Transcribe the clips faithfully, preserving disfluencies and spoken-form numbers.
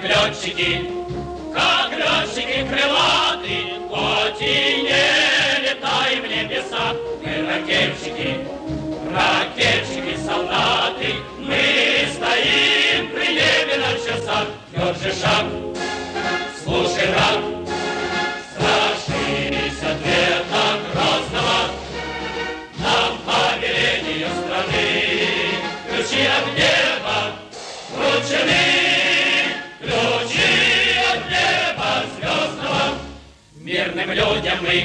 как летчики, как летчики крылаты, хоть и не летаем в небеса. Мы ракетчики, ракетчики-солдаты, мы стоим при небе на часах. Тверже шаг, слушай рак, страшись ответа грозного, нам по велению страны ключи от неба вручены, ключи от неба звездного. Мирным людям мы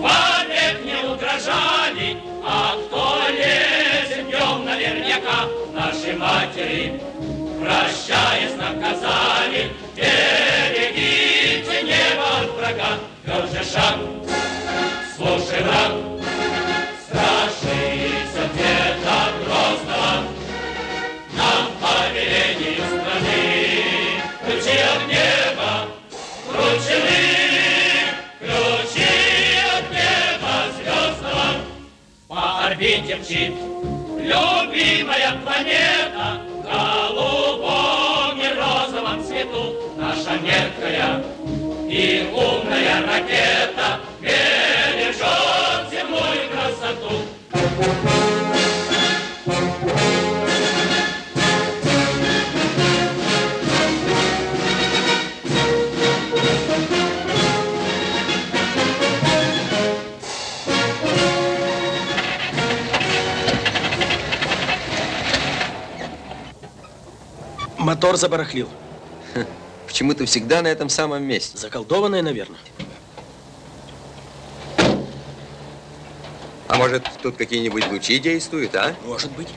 вовек не угрожали, а кто лезет днем наверняка, наши матери, прощаясь, наказали, берегите небо от врага. Тверже шаг, слушай враг, страшись ответа грозного, нам по велению страны ключи от неба вручены, ключи от неба звездного. По орбите мчит любимая планета, голубом и розовом цвету, наша меткая и умная ракета бережет земную красоту. Мотор забарахлил. Почему-то всегда на этом самом месте. Заколдованное, наверное. А может, тут какие-нибудь лучи действуют, а? Может быть.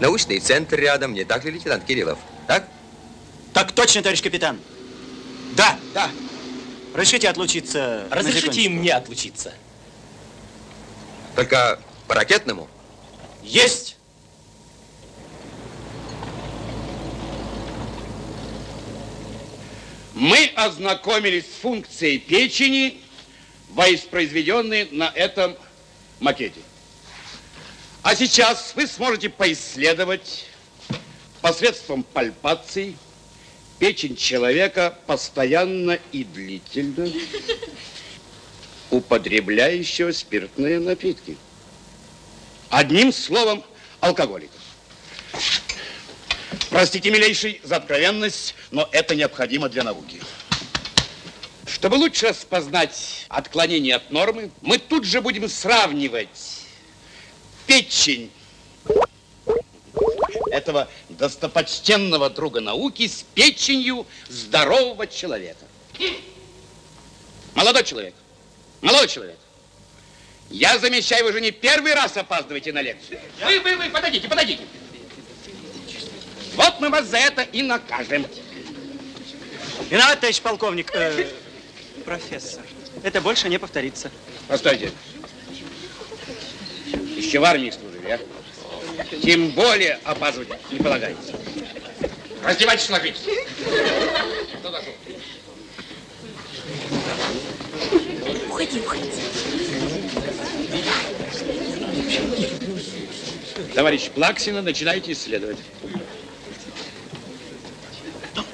Научный центр рядом, не так ли, лейтенант Кириллов? Так? Так точно, товарищ капитан. Да, да. Разрешите отлучиться. Разрешите и мне отлучиться. Только по ракетному? Есть! Мы ознакомились с функцией печени, воспроизведенной на этом макете. А сейчас вы сможете поисследовать посредством пальпаций печень человека, постоянно и длительно употребляющего спиртные напитки. Одним словом, алкоголиков. Простите, милейший, за откровенность, но это необходимо для науки. Чтобы лучше распознать отклонение от нормы, мы тут же будем сравнивать печень этого достопочтенного друга науки с печенью здорового человека. Молодой человек, молодой человек, я замечаю, вы уже не первый раз опаздываете на лекцию. Вы, вы, вы, подождите, подождите. Вот мы вас за это и накажем. Виноват, товарищ полковник. Э, профессор, это больше не повторится. Постойте. Еще в армии служили, а? Тем более опаздывать не полагается. Раздевайтесь, ложитесь. Кто дошел? Уходи, уходи. Товарищ Плаксина, начинайте исследовать.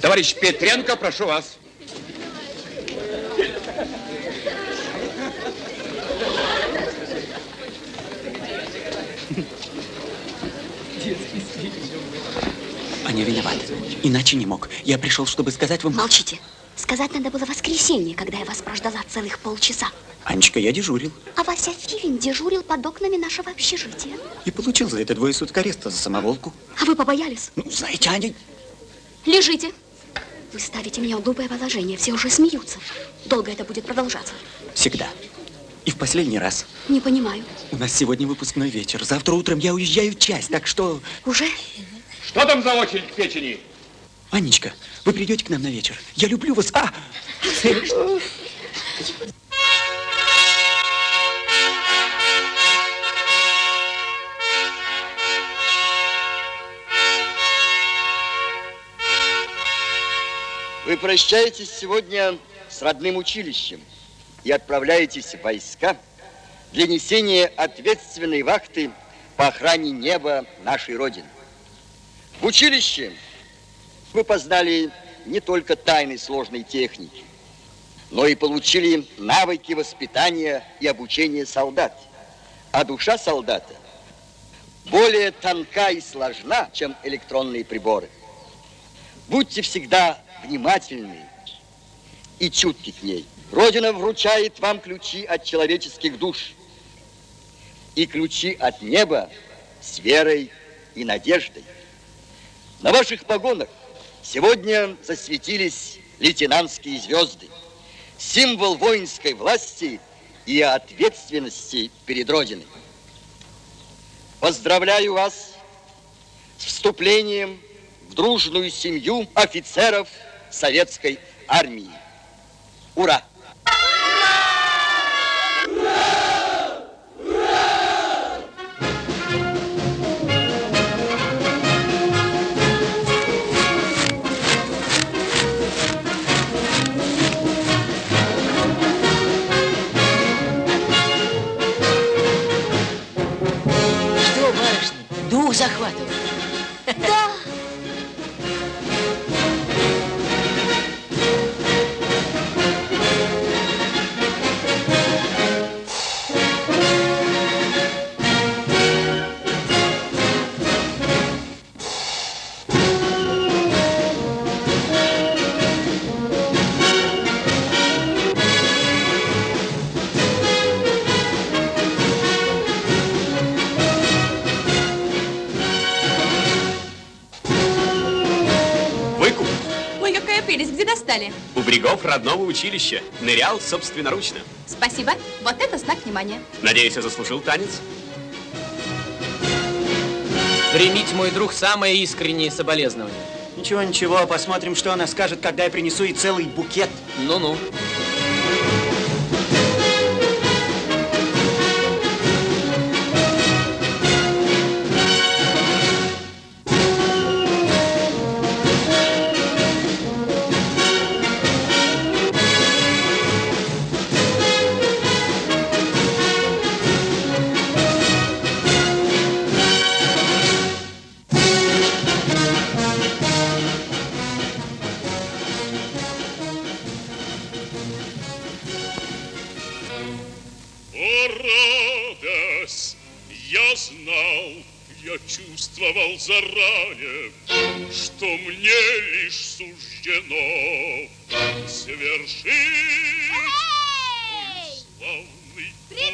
Товарищ Петренко, прошу вас. Они виноваты. Иначе не мог. Я пришел, чтобы сказать вам... Молчите. Сказать надо было воскресенье, когда я вас прождала целых полчаса. Анечка, я дежурил. А Вася Филин дежурил под окнами нашего общежития. И получил за это двое суток ареста за самоволку. А вы побоялись? Ну, знаете, они... Лежите. Вы ставите меня в глупое положение. Все уже смеются. Долго это будет продолжаться? Всегда. И в последний раз. Не понимаю. У нас сегодня выпускной вечер. Завтра утром я уезжаю в часть, так что... Уже? Что там за очередь к печени? Анечка, вы придете к нам на вечер. Я люблю вас. А! Вы прощаетесь сегодня с родным училищем и отправляетесь в войска для несения ответственной вахты по охране неба нашей Родины. В училище мы познали не только тайны сложной техники, но и получили навыки воспитания и обучения солдат. А душа солдата более тонка и сложна, чем электронные приборы. Будьте всегда внимательны и чутки к ней. Родина вручает вам ключи от человеческих душ и ключи от неба с верой и надеждой. На ваших погонах сегодня засветились лейтенантские звезды, символ воинской власти и ответственности перед Родиной. Поздравляю вас с вступлением в дружную семью офицеров советской армии. Ура! Захватывает. Да. У берегов родного училища. Нырял собственноручно. Спасибо. Вот это знак внимания. Надеюсь, я заслужил танец? Примите, мой друг, самые искренние соболезнования. Ничего, ничего. Посмотрим, что она скажет, когда я принесу ей целый букет. Ну-ну. Заранее, что мне лишь суждено совершить мой славный... Привет,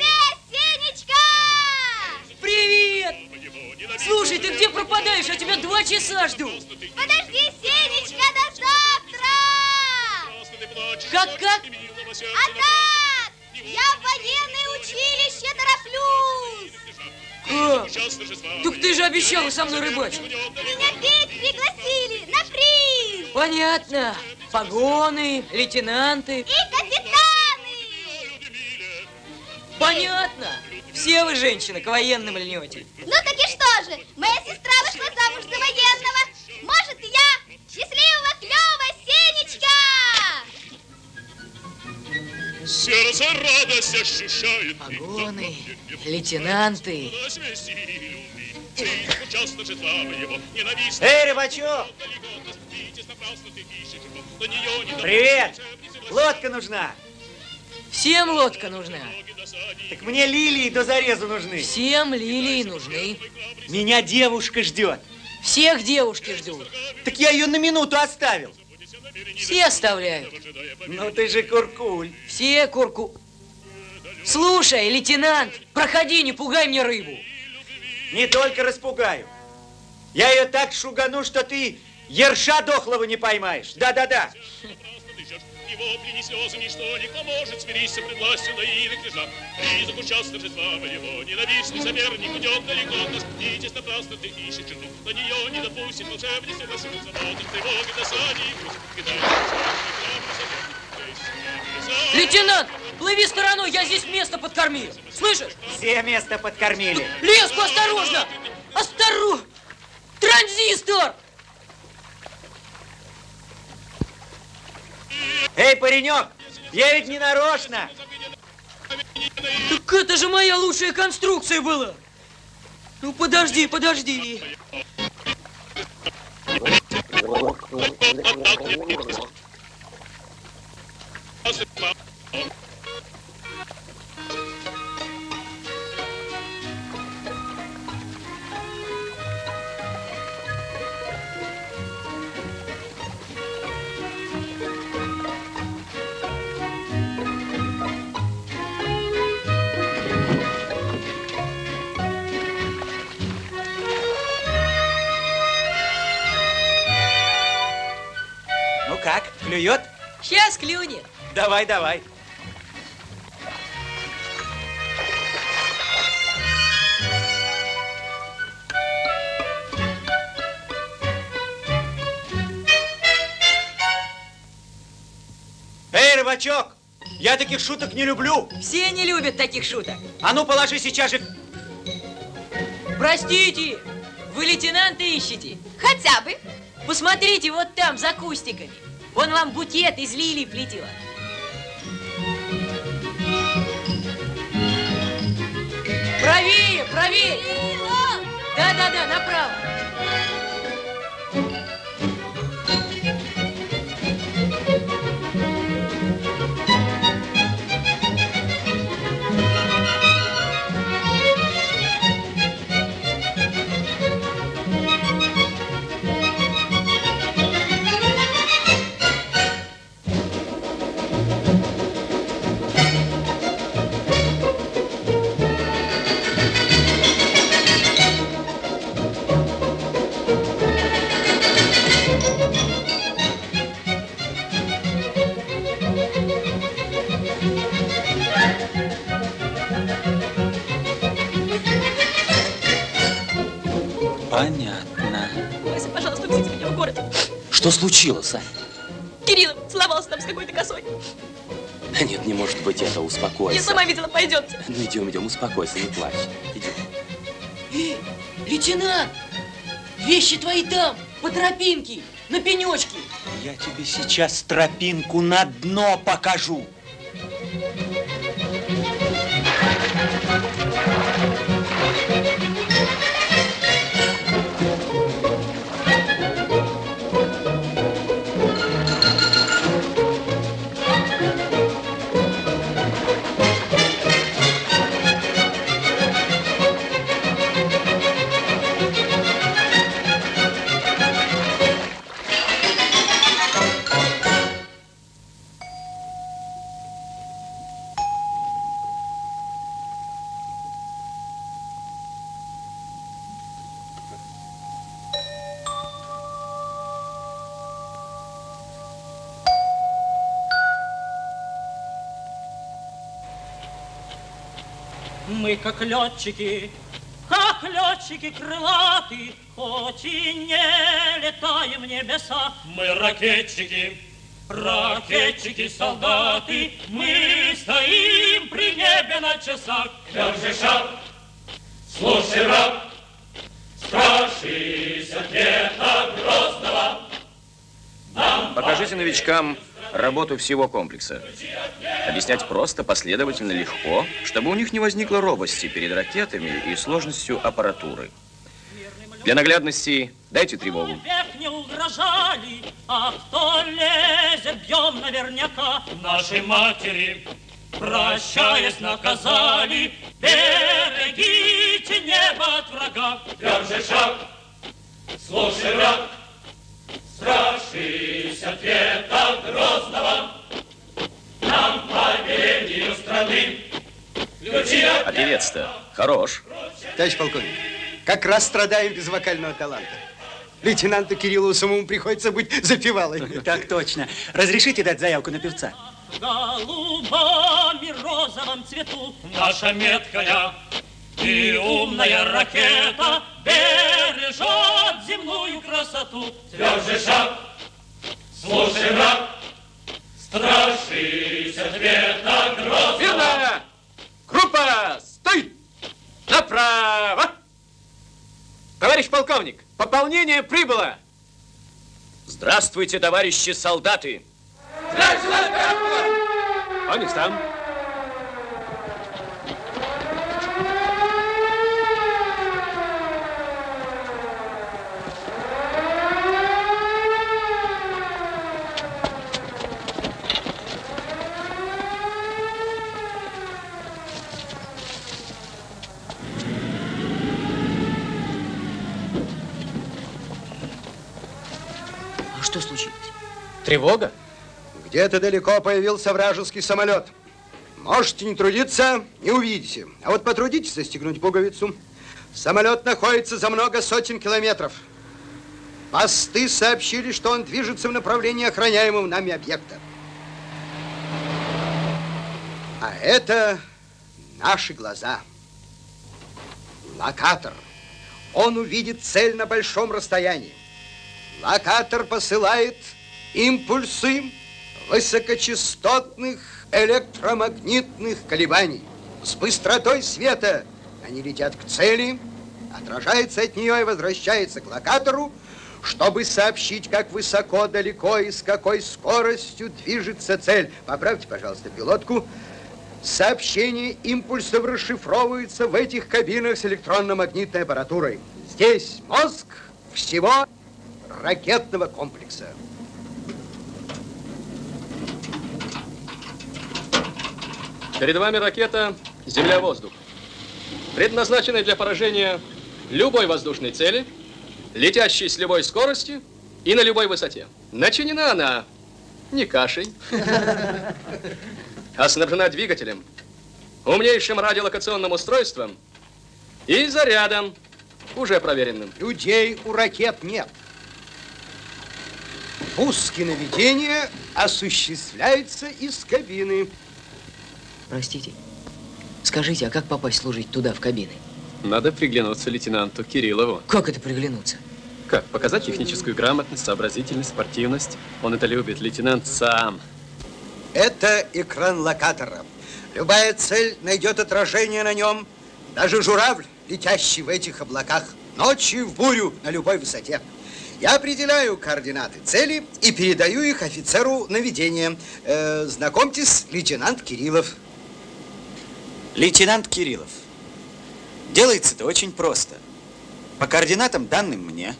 Сенечка! Привет! Слушай, ты где пропадаешь? Я тебя два часа жду. Подожди, Сенечка, до завтра! Как, как? А так! Я в военное училище тороплюсь! А, так ты же обещала со мной рыбачить. Меня петь пригласили на приз. Понятно. Погоны, лейтенанты. И капитаны. Понятно. Все вы, женщины, к военным льнете. Ну так и что же? Моя сестра вышла замуж за военного. Может, и я? Счастливого, клёва, Сенечка! Сердце радость ощущает. Погоны. Лейтенанты. Эй, рыбачок! Привет! Лодка нужна! Всем лодка нужна! Так мне лилии до зарезу нужны! Всем лилии нужны! Меня девушка ждет! Всех девушки ждут! Так я ее на минуту оставил! Все оставляют! Ну ты же куркуль! Все курку... Слушай, лейтенант, проходи, не пугай мне рыбу. Не только распугаю. Я ее так шугану, что ты ерша дохлого не поймаешь. Да-да-да. Лейтенант, плыви стороной, я здесь место подкормил. Слышишь? Все место подкормили. Леску осторожно! Осторожно! Транзистор! Эй, паренек, я ведь не нарочно. Так это же моя лучшая конструкция была. Ну подожди, подожди. Клюет? Сейчас клюнет. Давай, давай. Эй, рыбачок, я таких шуток не люблю. Все не любят таких шуток. А ну, положи сейчас же. Простите, вы лейтенанта ищете? Хотя бы. Посмотрите, вот там, за кустиками. Он вам букет из лилий плетет. Правее, правее! Да-да-да, направо. Что случилось, а? Кириллов целовался там с какой-то косой. Да нет, не может быть, это успокойся. Я сама видела, пойдемте. Ну идем, идем, успокойся, не плачь. Идем. Эй, лейтенант, вещи твои там, по тропинке, на пенечке. Я тебе сейчас тропинку на дно покажу. Мы, как летчики, как летчики крылатые, хоть и не летаем в небеса. Мы ракетчики, ракетчики-солдаты, мы стоим при небе на часах. Держи шаг, слушай раб, страшися где-то грозного. Нам покажите новичкам работу всего комплекса. Объяснять просто, последовательно, легко, чтобы у них не возникло робости перед ракетами и сложностью аппаратуры. Для наглядности дайте тревогу. Не угрожали, а кто лезет, бьем наверняка. Нашей матери, прощаясь, наказали. Берегите небо от врага. Держи шаг, слушай враг. Страшись ответа грозного, нам по велению страны. А певец-то хорош. Товарищ полковник, как раз страдаю без вокального таланта. Лейтенанту Кириллову самому приходится быть запевалой. Так точно. Разрешите дать заявку на певца? Голубом и розовым цвету наша меткая и умная ракета бережет земную красоту. Тверже шаг, слушай рак, страшись ответа грозного. Верно! Группа, стой! Направо! Товарищ полковник, пополнение прибыло! Здравствуйте, товарищи солдаты! Здравствуйте! По местам! Что случилось? Тревога? Где-то далеко появился вражеский самолет. Можете не трудиться, не увидите. А вот потрудитесь застегнуть пуговицу. Самолет находится за много сотен километров. Посты сообщили, что он движется в направлении охраняемого нами объекта. А это наши глаза. Локатор. Он увидит цель на большом расстоянии. Локатор посылает импульсы высокочастотных электромагнитных колебаний. С быстротой света они летят к цели, отражаются от нее и возвращаются к локатору, чтобы сообщить, как высоко, далеко и с какой скоростью движется цель. Поправьте, пожалуйста, пилотку. Сообщение импульсов расшифровывается в этих кабинах с электронно-магнитной аппаратурой. Здесь мозг всего ракетного комплекса. Перед вами ракета «Земля-воздух», предназначенная для поражения любой воздушной цели, летящей с любой скорости и на любой высоте. Начинена она не кашей, а снабжена двигателем, умнейшим радиолокационным устройством и зарядом, уже проверенным. Людей у ракет нет. Пуски наведения осуществляются из кабины. Простите, скажите, а как попасть служить туда, в кабины? Надо приглянуться лейтенанту Кириллову. Как это приглянуться? Как? Показать техническую грамотность, сообразительность, спортивность. Он это любит, лейтенант сам. Это экран локатора. Любая цель найдет отражение на нем. Даже журавль, летящий в этих облаках, ночью в бурю на любой высоте. Я определяю координаты цели и передаю их офицеру наведения. Э, знакомьтесь, лейтенант Кириллов. Лейтенант Кириллов, делается это очень просто. По координатам, данным мне,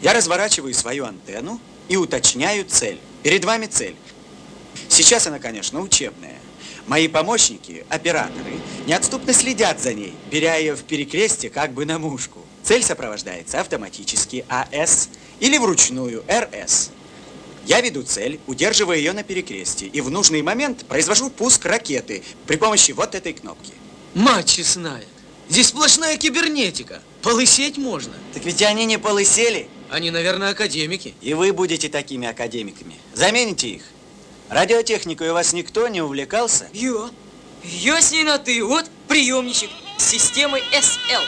я разворачиваю свою антенну и уточняю цель. Перед вами цель. Сейчас она, конечно, учебная. Мои помощники, операторы, неотступно следят за ней, беря ее в перекрестье как бы на мушку. Цель сопровождается автоматически А С или вручную Р С. Я веду цель, удерживая ее на перекрестии, и в нужный момент произвожу пуск ракеты при помощи вот этой кнопки. Мать честная, здесь сплошная кибернетика. Полысеть можно. Так ведь они не полысели. Они, наверное, академики. И вы будете такими академиками. Замените их. Радиотехникой у вас никто не увлекался? Я. Я с ней на ты. Вот приемничек с системой С Л.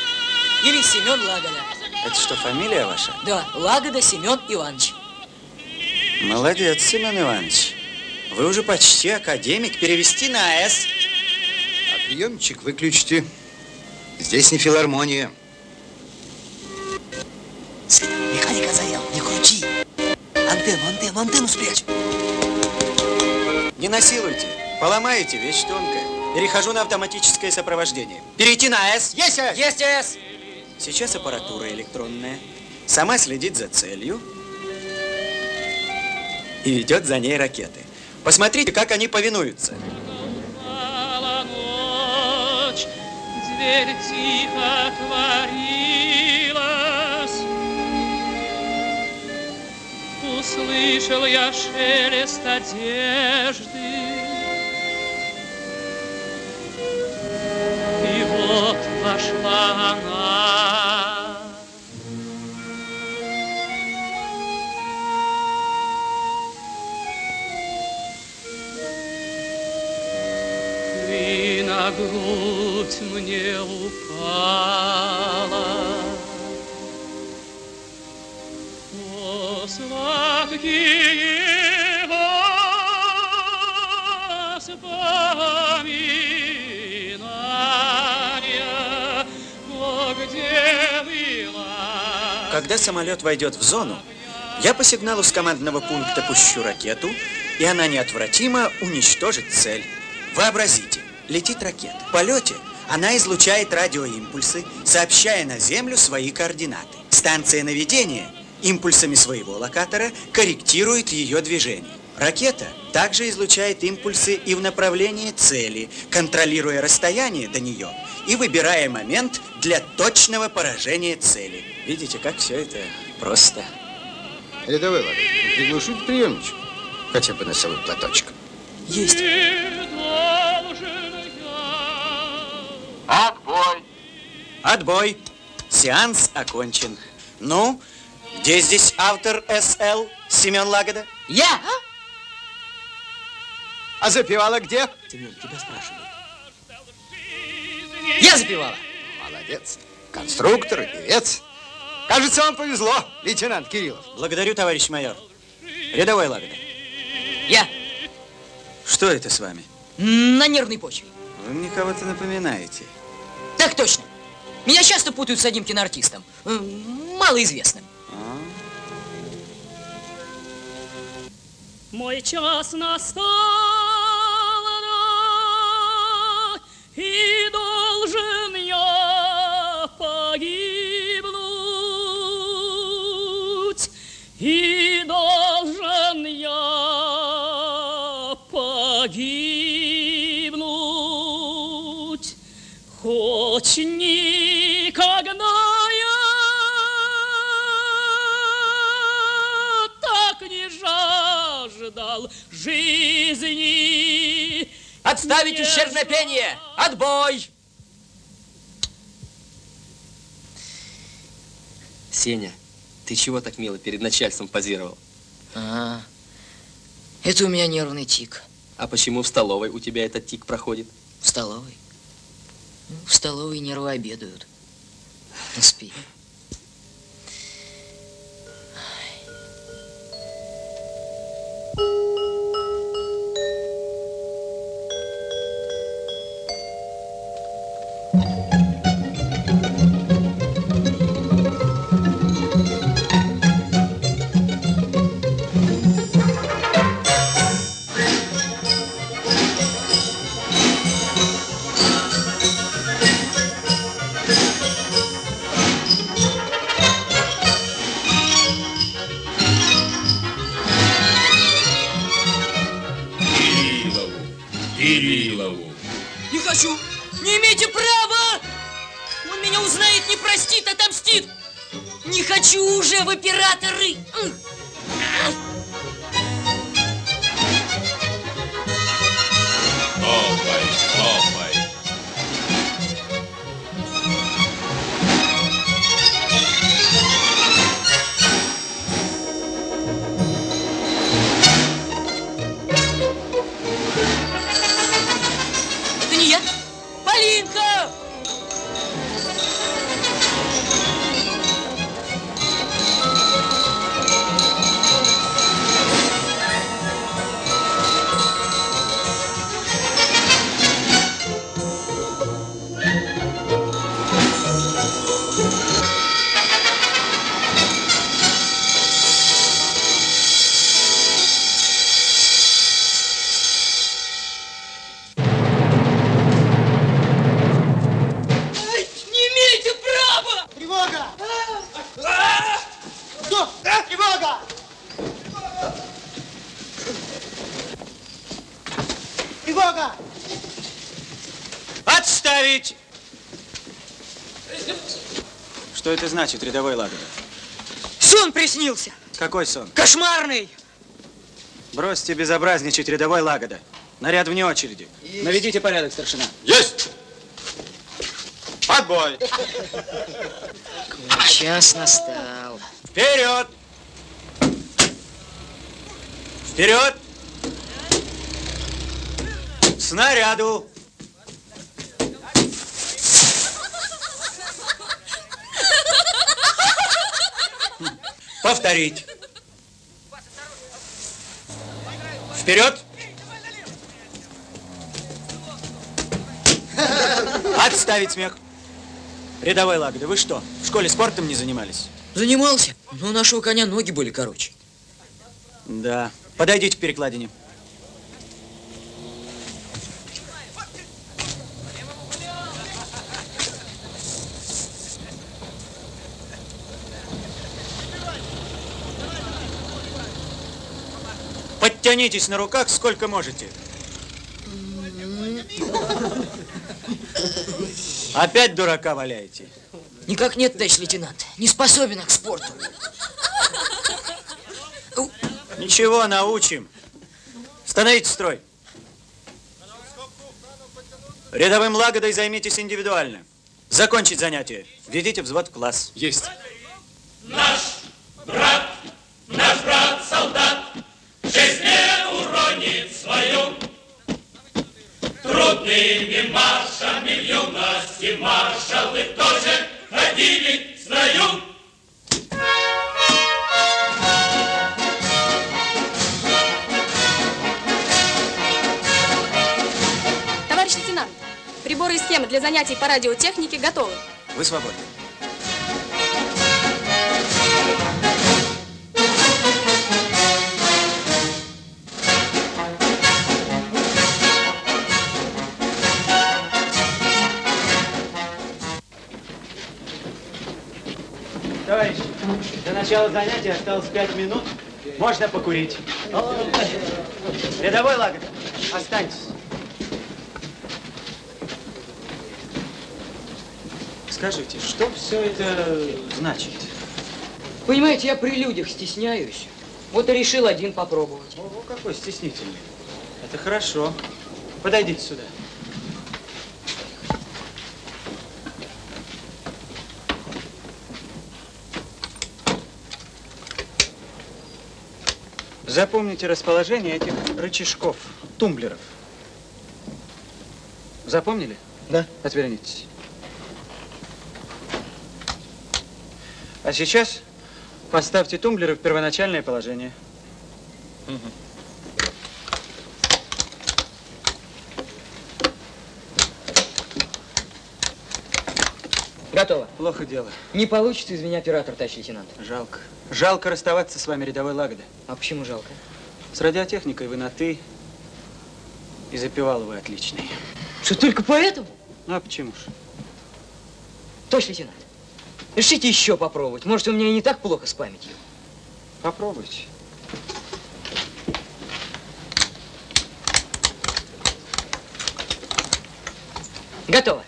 Или Семен Лагода. Это что, фамилия ваша? Да, Лагода Семен Иванович. Молодец, Семен Иванович. Вы уже почти академик. Перевести на А С. А приемчик выключите. Здесь не филармония. Механика заел, не крути. Антенну, антенну, антенну спрячь. Не насилуйте. Поломаете, вещь тонкая. Перехожу на автоматическое сопровождение. Перейти на А С. Есть А С. Есть А С. Сейчас аппаратура электронная. Сама следит за целью. И ведет за ней ракеты. Посмотрите, как они повинуются. Ночь, дверь тихо отворилась. Услышал я шелест одежды. И вот вошла она. И на грудь мне упала. О, сладкие воспоминания, о, где была... Когда самолет войдет в зону, я по сигналу с командного пункта пущу ракету, и она неотвратимо уничтожит цель. Вообразите. Летит ракета. В полете она излучает радиоимпульсы, сообщая на Землю свои координаты. Станция наведения импульсами своего локатора корректирует ее движение. Ракета также излучает импульсы и в направлении цели, контролируя расстояние до нее и выбирая момент для точного поражения цели. Видите, как все это просто. Рядовой Лагода, приглушите приемничек. Хотя бы носовой платочек. Есть. Отбой. Отбой. Сеанс окончен. Ну, где здесь автор эс эл Семен Лагода? Я. А запевала где? Семен, тебя спрашивают. Я запевала. Молодец. Конструктор и певец. Кажется, вам повезло, лейтенант Кириллов. Благодарю, товарищ майор. Рядовой Лагода. Я. Что это с вами? На нервной почве. Вы мне кого-то напоминаете. Так точно. Меня часто путают с одним киноартистом. Малоизвестным. А-а-а. Мой час настал, и должен я погибнуть, и должен я погибнуть, хоть никогда я так не жаждал жизни. Отставить ущербное пение! Отбой! Сеня, ты чего так мило перед начальством позировал? А, это у меня нервный тик. А почему в столовой у тебя этот тик проходит? В столовой? Ну, в столовой нервы обедают. Ну, спи. Что это значит, рядовой Лагода? Сон приснился. Какой сон? Кошмарный. Бросьте безобразничать, рядовой Лагода. Наряд вне очереди. Есть. Наведите порядок, старшина. Есть. Отбой. Час настал. Вперед. Вперед. Снаряду. Повторить. Вперед. Отставить смех. Рядовой Лагода, вы что, в школе спортом не занимались? Занимался, но у нашего коня ноги были короче. Да. Подойдите к перекладине. Тянитесь на руках сколько можете. Опять дурака валяете? Никак нет, товарищ лейтенант. Не способен к спорту. Ничего, научим. Становитесь в строй. Рядовым Лагодой займитесь индивидуально. Закончить занятие. Введите взвод в класс. Есть. Наш брат, наш брат солдат, жизнь не уронит свою. Трудными маршами юности маршалы тоже ходили в строю. Товарищ лейтенант, приборы и схемы для занятий по радиотехнике готовы. Вы свободны. Товарищ, до начала занятия осталось пять минут. Можно покурить. Рядовой Лагода, останьтесь. Скажите, что все это значит? Понимаете, я при людях стесняюсь. Вот и решил один попробовать. Ого, какой стеснительный. Это хорошо. Подойдите сюда. Запомните расположение этих рычажков, тумблеров. Запомнили? Да. Отвернитесь. А сейчас поставьте тумблеры в первоначальное положение. Угу. Готово. Плохо дело. Не получится из меня оператор, товарищ лейтенант. Жалко. Жалко расставаться с вами, рядовой Лагода. А почему жалко? С радиотехникой вы на «ты», и запевал вы отличный. Что, только поэтому? А почему ж? Товарищ лейтенант, решите еще попробовать. Может, у меня и не так плохо с памятью. Попробуйте. Готово.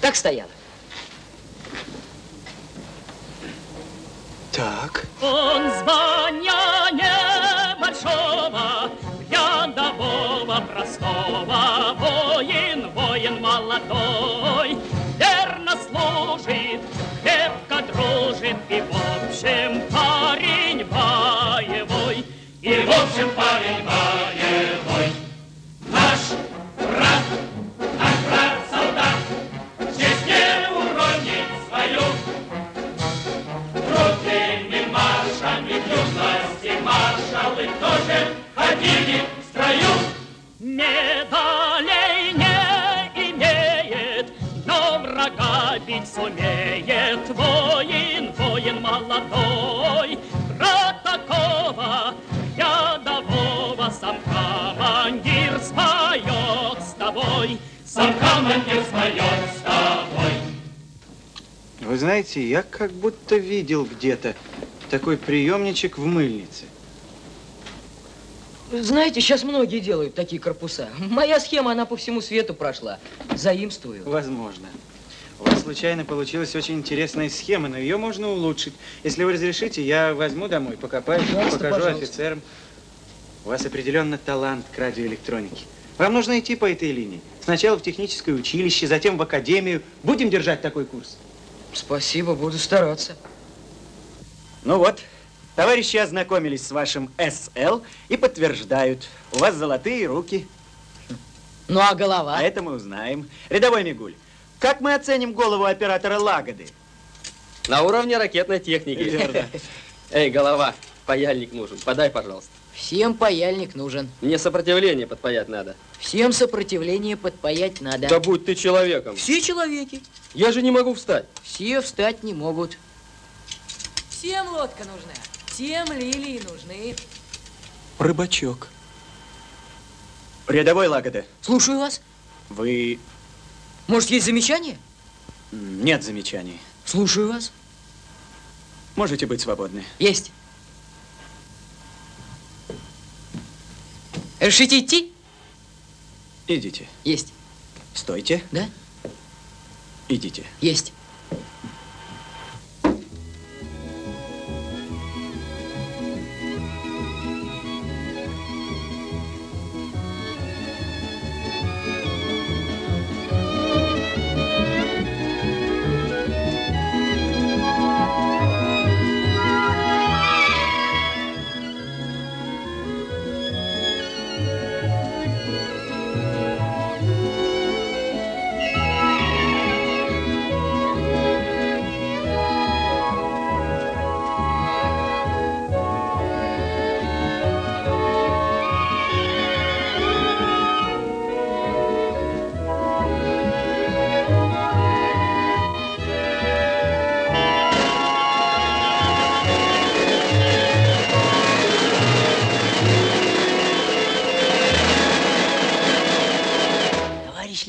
Так стояла. Так. Он звоня небольшого, рядового простого, воин, воин молодой, верно служит, крепко дружит, и в общем парень боевой, и в общем парень боевой. Наш брат, наш брат солдат. Маршалы тоже ходили в строю. Медалей не имеет, но врага бить сумеет. Воин, воин молодой, про такого рядового сам командир споет с тобой. Сам командир споет с тобой. Вы знаете, я как будто видел где-то такой приемничек в мыльнице. Знаете, сейчас многие делают такие корпуса. Моя схема, она по всему свету прошла. Заимствую. Возможно. У вас случайно получилась очень интересная схема, но ее можно улучшить. Если вы разрешите, я возьму домой, покопаю, покажу, пожалуйста, офицерам. У вас определенно талант к радиоэлектронике. Вам нужно идти по этой линии. Сначала в техническое училище, затем в академию. Будем держать такой курс? Спасибо, буду стараться. Ну вот, товарищи ознакомились с вашим эс эл и подтверждают, у вас золотые руки. Ну а голова? А это мы узнаем. Рядовой Мигуль, как мы оценим голову оператора Лагоды? На уровне ракетной техники. Верно. Эй, голова, паяльник нужен, подай, пожалуйста. Всем паяльник нужен. Мне сопротивление подпаять надо. Всем сопротивление подпаять надо. Да будь ты человеком. Все человеки. Я же не могу встать. Все встать не могут. Всем лодка нужна, всем лилии нужны. Рыбачок. Рядовой Лагода. Слушаю вас. Вы... Может, есть замечания? Нет замечаний. Слушаю вас. Можете быть свободны. Есть. Решите идти? Идите. Есть. Стойте. Да? Идите. Есть.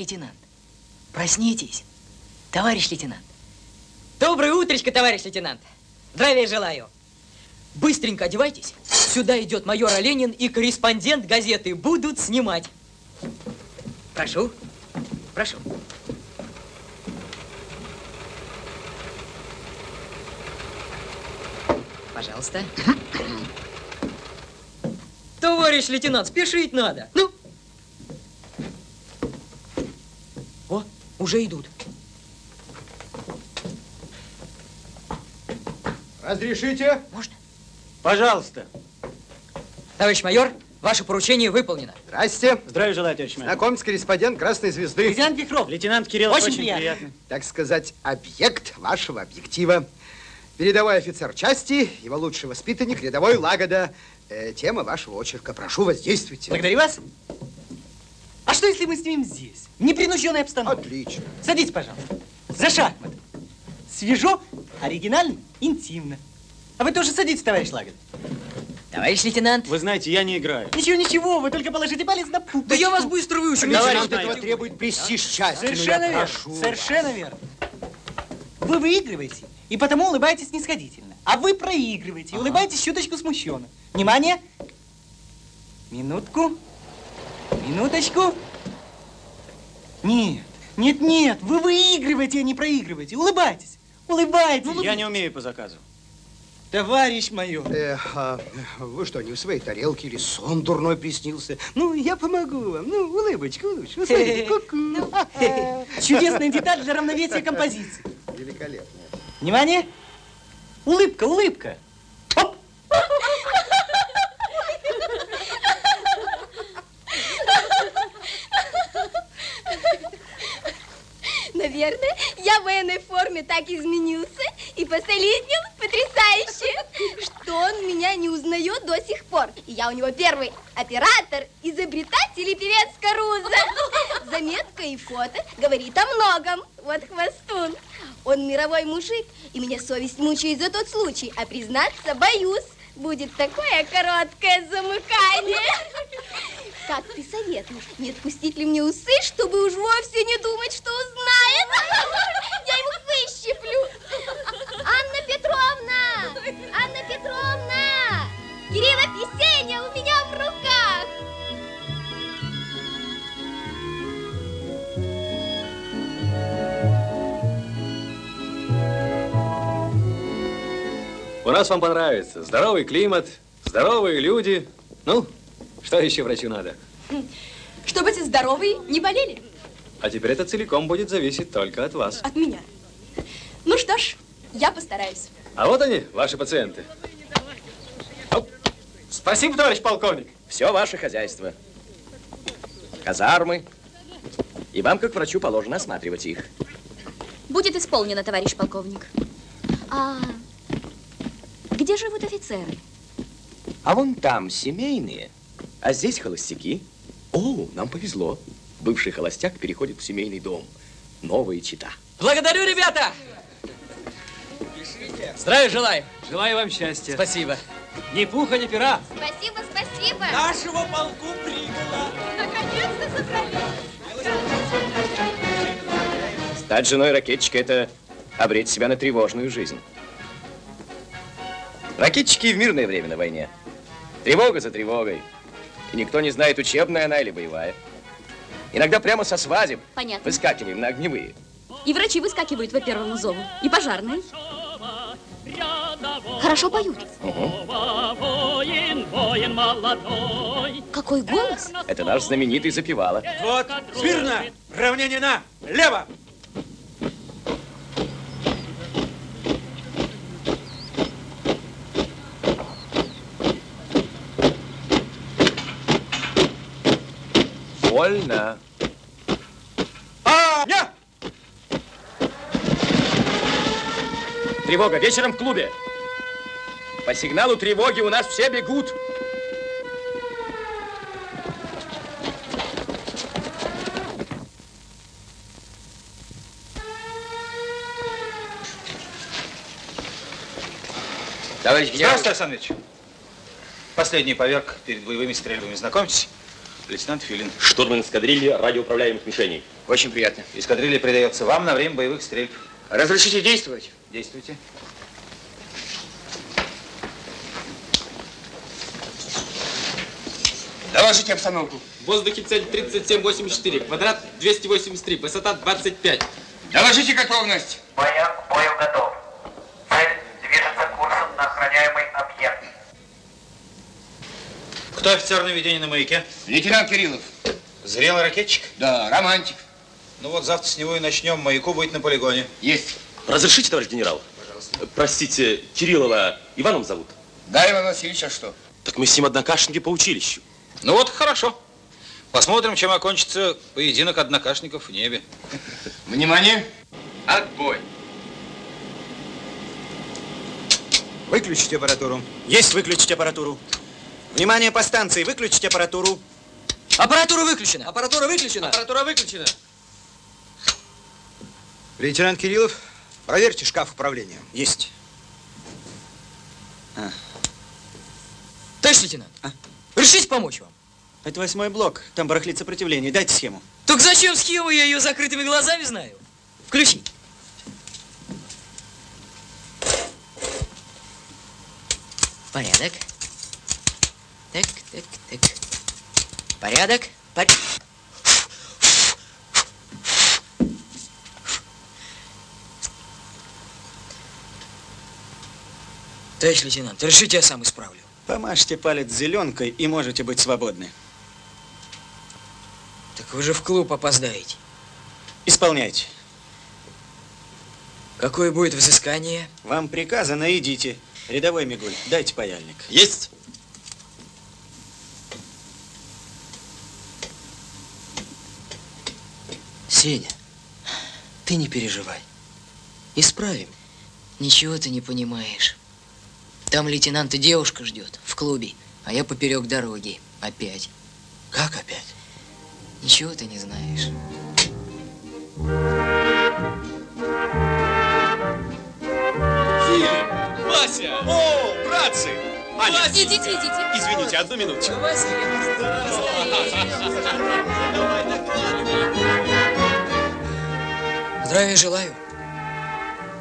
лейтенант, проснитесь. Товарищ лейтенант. Доброе утречко, товарищ лейтенант. Здравия желаю. Быстренько одевайтесь. Сюда идет майор Оленин и корреспондент газеты. Будут снимать. Прошу. Прошу. Пожалуйста. Товарищ лейтенант, спешить надо. Ну. О, уже идут. Разрешите? Можно? Пожалуйста. Товарищ майор, ваше поручение выполнено. Здрасте. Здравия желаю, товарищ майор. Знакомьтесь, корреспондент Красной Звезды. Лейтенант Кириллов. Лейтенант Кириллов. Очень, очень приятно. приятно. Так сказать, объект вашего объектива. Передовой офицер части, его лучший воспитанник, рядовой Лагода. Э, тема вашего очерка. Прошу, воздействуйте. Благодарю вас. А что, если мы снимем здесь? В непринужденной обстановке. Отлично. Садитесь, пожалуйста. За шахматы. Свежо, оригинально, интимно. А вы тоже садитесь, товарищ Лагода. Товарищ лейтенант. Вы знаете, я не играю. Ничего, ничего, вы только положите палец на пупочку. Да я вас быстро выучу. Товарищ, этого требует престиж счастья. Совершенно верно. Совершенно верно. Вы выигрываете, и потому улыбаетесь снисходительно. А вы проигрываете и улыбаетесь чуточку смущенно. Внимание. Минутку. Минуточку. Нет, нет, нет. Вы выигрываете, а не проигрываете. Улыбайтесь. Улыбайтесь. Улыбайтесь. Я не умею по заказу. Товарищ майор. Эх, а вы что, не в своей тарелке или сон дурной приснился? Ну, я помогу вам. Ну, улыбочку, улыбочку. Ну, смотрите, ку-ку. Чудесная деталь для равновесия композиции. Великолепная. Внимание. Улыбка, улыбка. Оп. Наверное, я в военной форме так изменился и посолиднел потрясающе, что он меня не узнает до сих пор. И я у него первый оператор, изобретатель и певец Каруза. Заметка и фото говорит о многом. Вот хвостун. Он мировой мужик, и меня совесть мучает за тот случай, а признаться боюсь. Будет такое короткое замыкание. Как ты советуешь, не отпустить ли мне усы, чтобы уж вовсе не думать, что узнает? Я его выщеплю. Анна Петровна! Анна Петровна! Кирилла Песенья у меня в руках! У нас вам понравится. Здоровый климат, здоровые люди. Ну, что еще врачу надо? Чтобы эти здоровые не болели. А теперь это целиком будет зависеть только от вас. От меня. Ну что ж, я постараюсь. А вот они, ваши пациенты. Оп. Спасибо, товарищ полковник. Все ваше хозяйство. Казармы. И вам, как врачу, положено осматривать их. Будет исполнено, товарищ полковник. А... Где живут офицеры? А вон там семейные, а здесь холостяки. О, нам повезло. Бывший холостяк переходит в семейный дом. Новая чета. Благодарю, ребята! Пишите. Здравия желаю. Желаю вам счастья. Спасибо. Ни пуха, ни пера. Спасибо, спасибо. Нашего полку прибыло. Наконец-то собрались. Стать женой ракетчика – это обречь себя на тревожную жизнь. Ракетчики в мирное время на войне. Тревога за тревогой. И никто не знает, учебная она или боевая. Иногда прямо со свадеб Понятно. Выскакиваем на огневые. И врачи выскакивают по первому зову. И пожарные. Хорошо поют. Угу. Какой голос? Это наш знаменитый запевала. Вот, смирно! Равнение налево! Вольно. А, нет! Тревога вечером в клубе. По сигналу тревоги у нас все бегут. Товарищ генерал. Здравствуйте, Александр Ильич. Последний поверг перед боевыми стрельбами. Знакомьтесь. Лейтенант Филин. Штурман эскадрильи радиоуправляемых мишеней. Очень приятно. Эскадрилья передается вам на время боевых стрельб. Разрешите действовать? Действуйте. Доложите обстановку. В воздухе цель тридцать семь восемьдесят четыре, квадрат двести восемьдесят три, высота двадцать пять. Доложите готовность. Боя, боев готов. Цель движется курсом на охраняемый объект. Кто офицер наведения на маяке? Лейтенант Кириллов. Зрелый ракетчик? Да, романтик. Ну вот завтра с него и начнем. Маяку быть на полигоне. Есть. Разрешите, товарищ генерал? Пожалуйста. Простите, Кириллова Иваном зовут? Да, Иван Васильевич, а что? Так мы с ним однокашники по училищу. Ну вот, хорошо. Посмотрим, чем окончится поединок однокашников в небе. Внимание! Отбой! Выключить аппаратуру. Есть, выключить аппаратуру. Внимание по станции, выключить аппаратуру. Аппаратура выключена! Аппаратура выключена! Аппаратура выключена! Лейтенант Кириллов, проверьте шкаф управления. Есть. А. Товарищ лейтенант, а? Решите помочь вам? Это восьмой блок, там барахлит сопротивление, дайте схему. Так зачем схему, я ее закрытыми глазами знаю. Включи. Порядок. Так, так, так. Порядок. Пор... Товарищ лейтенант, решите, я сам исправлю. Помажьте палец зеленкой и можете быть свободны. Так вы же в клуб опоздаете. Исполняйте. Какое будет взыскание? Вам приказано, идите. Рядовой Мигуль, дайте паяльник. Есть. Сеня, ты не переживай. Исправим. Ничего ты не понимаешь. Там лейтенанта девушка ждет в клубе, а я поперек дороги. Опять. Как опять? Ничего ты не знаешь. Филин! Вася! О, братцы! Аня! Идите, идите! Извините, одну минуту. Вася! Здравия желаю.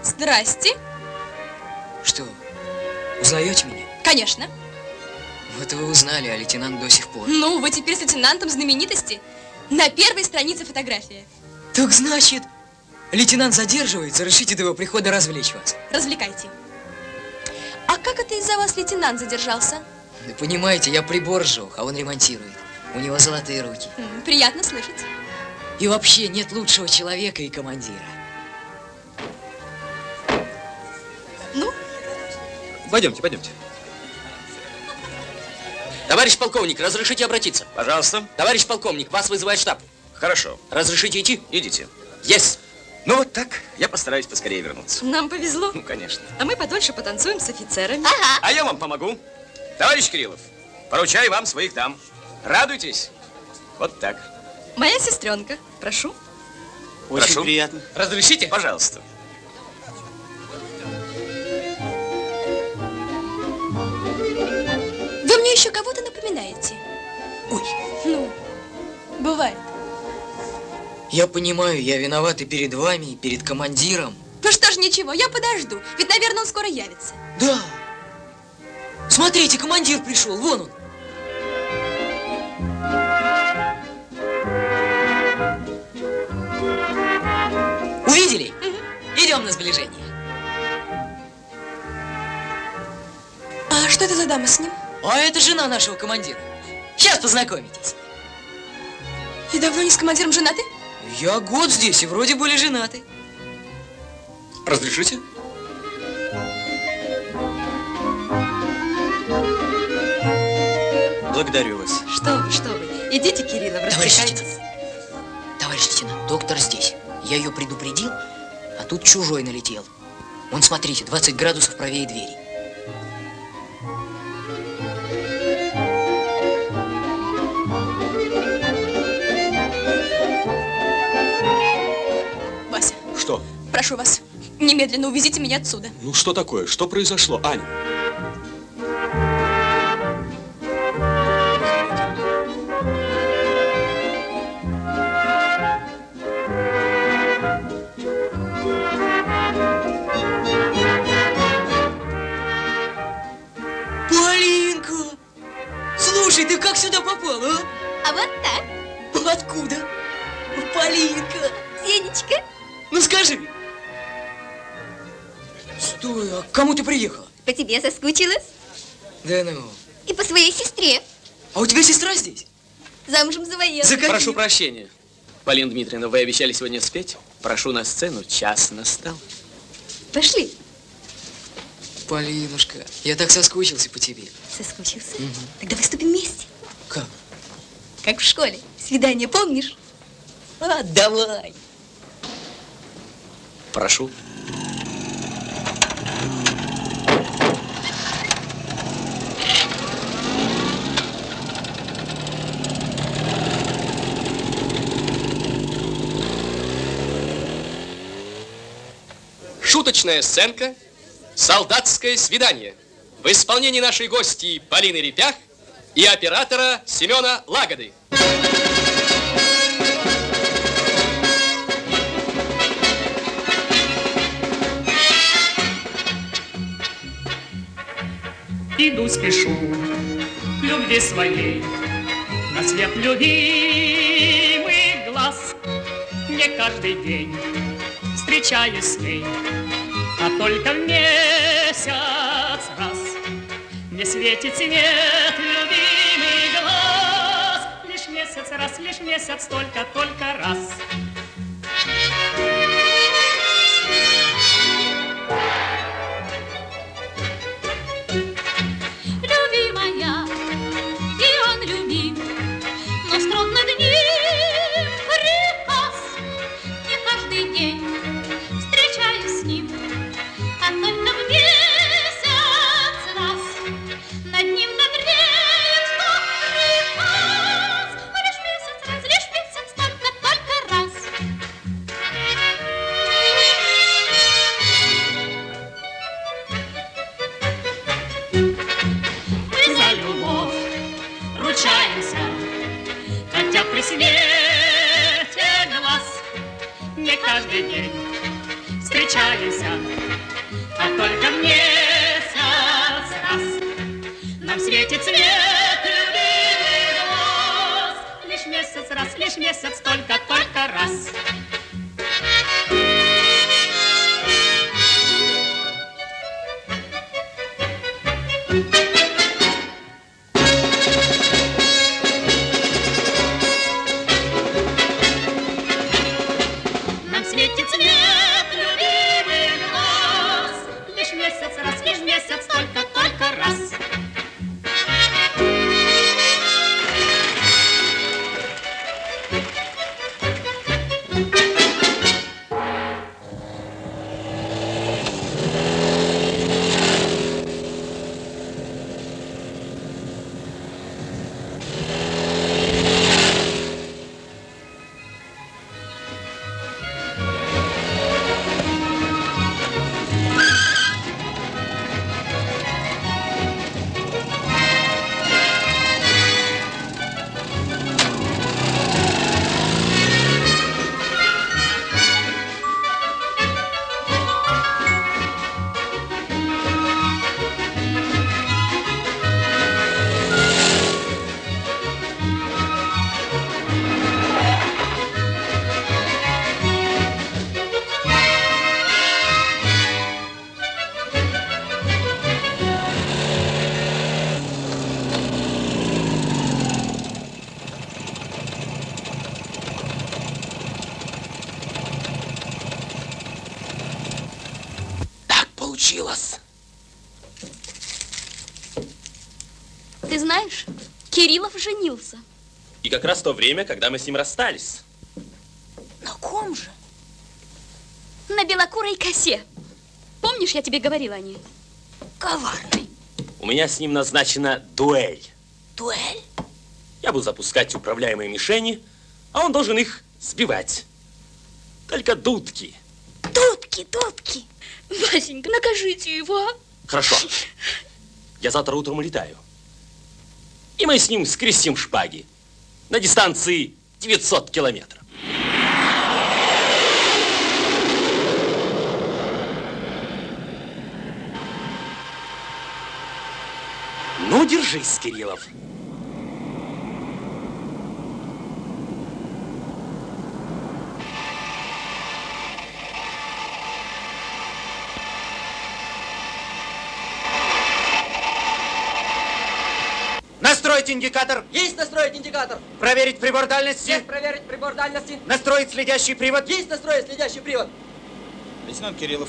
Здрасте. Что? Узнаете меня? Конечно. Вот вы узнали, а лейтенант до сих пор. Ну, вы теперь с лейтенантом знаменитости. На первой странице фотография. Так значит, лейтенант задерживается, решите до его прихода развлечь вас. Развлекайте. А как это из-за вас лейтенант задержался? Да понимаете, я прибор сжег, а он ремонтирует. У него золотые руки. М-м, приятно слышать. И вообще нет лучшего человека и командира. Ну? Пойдемте, пойдемте. Товарищ полковник, разрешите обратиться? Пожалуйста. Товарищ полковник, вас вызывает штаб. Хорошо. Разрешите идти? Идите. Есть. Ну вот так, я постараюсь поскорее вернуться. Нам повезло. Ну, конечно. А мы подольше потанцуем с офицерами. Ага. А я вам помогу. Товарищ Кириллов, поручаю вам своих дам. Радуйтесь. Вот так. Моя сестренка, прошу. Очень прошу. Приятно. Разрешите? Пожалуйста. Еще кого-то напоминаете? Ой. Ну, бывает. Я понимаю, я виноват и перед вами, и перед командиром. Ну что ж, ничего, я подожду. Ведь, наверное, он скоро явится. Да. Смотрите, командир пришел, вон он. Увидели? Угу. Идем на сближение. А что это за дама с ним? А это жена нашего командира. Сейчас познакомитесь. И давно не с командиром женаты? Я год здесь, и вроде были женаты. Разрешите? Благодарю вас. Что вы, что вы. Идите, Кириллов, развлекайтесь. Товарищ лейтенант, доктор здесь. Я ее предупредил, а тут чужой налетел. Вон, смотрите, двадцать градусов правее двери. Что? Прошу вас, немедленно увезите меня отсюда. Ну что такое? Что произошло, Аня? А вот так. Откуда? Полинка. Сенечка. Ну скажи. Стой, а к кому ты приехала? По тебе соскучилась. Да ну. И по своей сестре. А у тебя сестра здесь? Замужем за военным. За Прошу прощения. Полина Дмитриевна, вы обещали сегодня спеть? Прошу на сцену, час настал. Пошли. Полинушка, я так соскучился по тебе. Соскучился? Угу. Тогда выступим вместе. Как? Как в школе. Свидание помнишь? А, давай. Прошу. Шуточная сценка «Солдатское свидание» в исполнении нашей гостьи Полины Репях и оператора Семена Лагоды. Иду, спешу к любви своей, на свет любимый глаз. Не каждый день встречаюсь с ней, а только в месяц раз. Мне светит свет любимый глаз. Лишь месяц раз, лишь месяц только, только раз. Любимая, и он любим, но строг над ним приказ. Не каждый день встречаюсь с ним, а только в месяц раз. Над ним нагреет Бог приказ. Лишь месяц раз, лишь месяц только, только раз. Мы за любовь ручаемся, хотя при свете глаз не каждый день встречаемся, а только в месяц раз. Нам светит свет любимый глаз. Лишь месяц раз, лишь месяц только, только раз. Кириллов женился. И как раз в то время, когда мы с ним расстались. На ком же? На белокурой косе. Помнишь, я тебе говорила о ней? Коварный. У меня с ним назначена дуэль. Дуэль? Я буду запускать управляемые мишени, а он должен их сбивать. Только дудки. Дудки, дудки. Васенька, накажите его. Хорошо. Я завтра утром улетаю. И мы с ним скрестим шпаги на дистанции девятьсот километров. Ну, держись, Кириллов. индикатор? Есть настроить индикатор. Проверить прибор дальности? Есть проверить прибор дальности. Настроить следящий привод? Есть настроить следящий привод. Лейтенант Кириллов,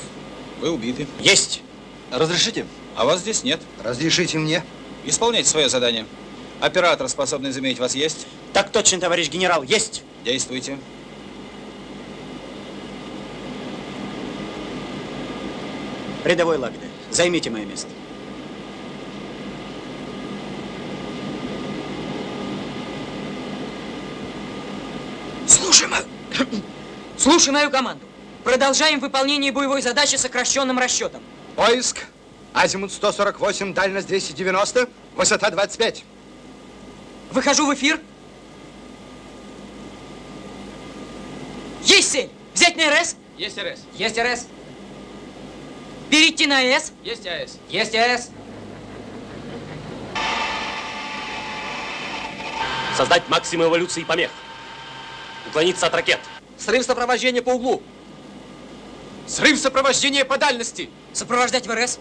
вы убиты. Есть. Разрешите? А вас здесь нет. Разрешите мне. Исполняйте свое задание. Оператор, способный заменить вас, есть? Так точно, товарищ генерал, есть. Действуйте. Рядовой Лагода, займите мое место. Слушаем. Слушай мою команду. Продолжаем выполнение боевой задачи сокращенным расчетом. Поиск. Азимут сто сорок восемь, дальность двести девяносто, высота двадцать пять. Выхожу в эфир. Есть цель. Взять на РС? Есть РС. Есть РС. Перейти на АЭС? Есть АЭС. Есть АЭС. Создать максимум эволюции помех. Уклониться от ракет. Срыв сопровождения по углу. Срыв сопровождения по дальности. Сопровождать в РС.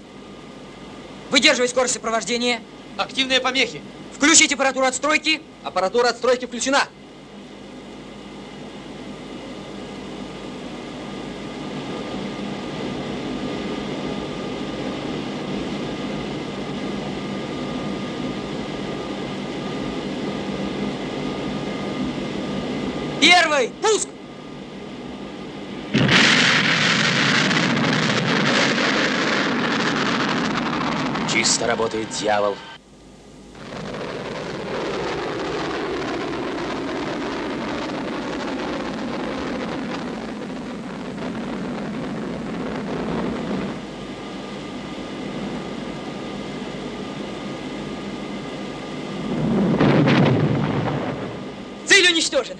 Выдерживать скорость сопровождения. Активные помехи. Включить аппаратуру отстройки. Аппаратура отстройки включена. Первый пуск! Чисто работает дьявол. Цель уничтожена.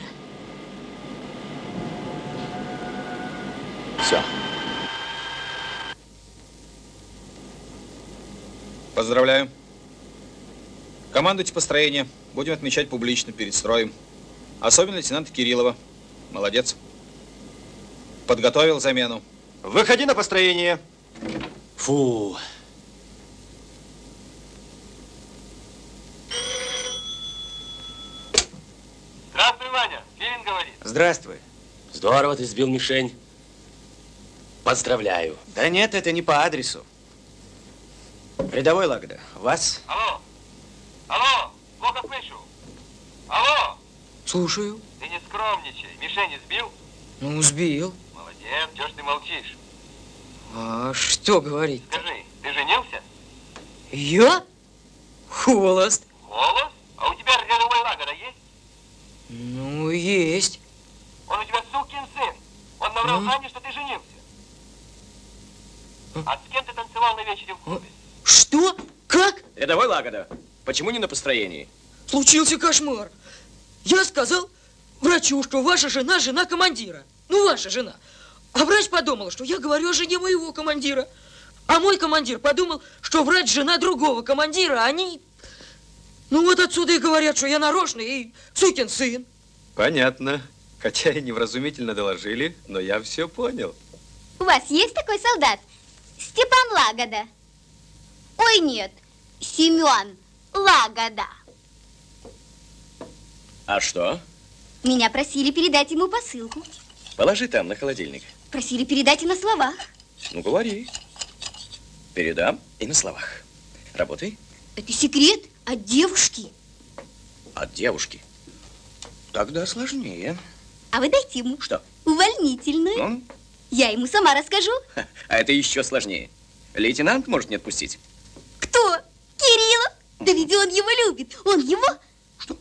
Поздравляю. Команду построения будем отмечать публично перед строем. Особенно лейтенанта Кириллова. Молодец. Подготовил замену. Выходи на построение. Фу. Здравствуй, Ваня. Филин говорит. Здравствуй. Здорово ты сбил мишень. Поздравляю. Да нет, это не по адресу. Рядовой Лагода, вас? Алло! Алло! Плохо слышу! Алло! Слушаю. Ты не скромничай. Мишень сбил? Ну, сбил. Молодец, чё ж ты молчишь? А что говорить? Скажи, ты женился? Я? Холост. Холост? А у тебя рядовой Лагода есть? Ну, есть. Он у тебя сукин сын. Он наврал Анне, что ты женился. А, а с кем ты танцевал на вечере в клубе? Что? Как? Рядовой Лагода, почему не на построении? Случился кошмар. Я сказал врачу, что ваша жена жена командира. Ну, ваша жена. А врач подумал, что я говорю о жене моего командира. А мой командир подумал, что врач жена другого командира, а они... Ну, вот отсюда и говорят, что я нарочный и сукин сын. Понятно. Хотя и невразумительно доложили, но я все понял. У вас есть такой солдат? Степан Лагода. Ой, нет, Семен Лагода. А что? Меня просили передать ему посылку. Положи там, на холодильник. Просили передать и на словах. Ну, говори. Передам и на словах. Работай. Это секрет от девушки. От девушки? Тогда сложнее. А вы дайте ему. Что? Увольнительную. Ну? Я ему сама расскажу. Ха, а это еще сложнее. Лейтенант может не отпустить. Кто? Кириллов? Да ведь он его любит. Он его... Что?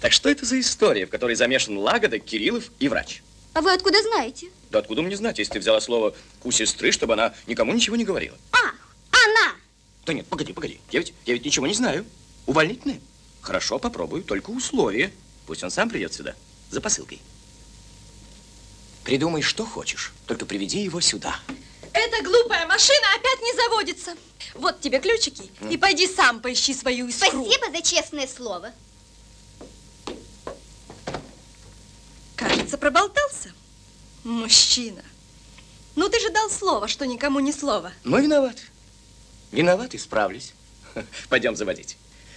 Так что это за история, в которой замешан Лагода, Кириллов и врач? А вы откуда знаете? Да откуда мне знать, если ты взяла слово у сестры, чтобы она никому ничего не говорила. Ах, она! Да нет, погоди, погоди. Я ведь, я ведь ничего не знаю. Увольнительное? Хорошо, попробую, только условия. Пусть он сам придет сюда за посылкой. Придумай, что хочешь, только приведи его сюда. Эта глупая машина опять не заводится. Вот тебе ключики, mm. и пойди сам поищи свою искру. Спасибо за честное слово. Кажется, проболтался. Мужчина. Ну, ты же дал слово, что никому ни слова. Ну, виноват. Виноват, исправлюсь. Пойдем заводить.